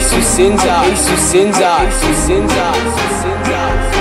Isso cinza, isso cinza, isso cinza, isso cinza.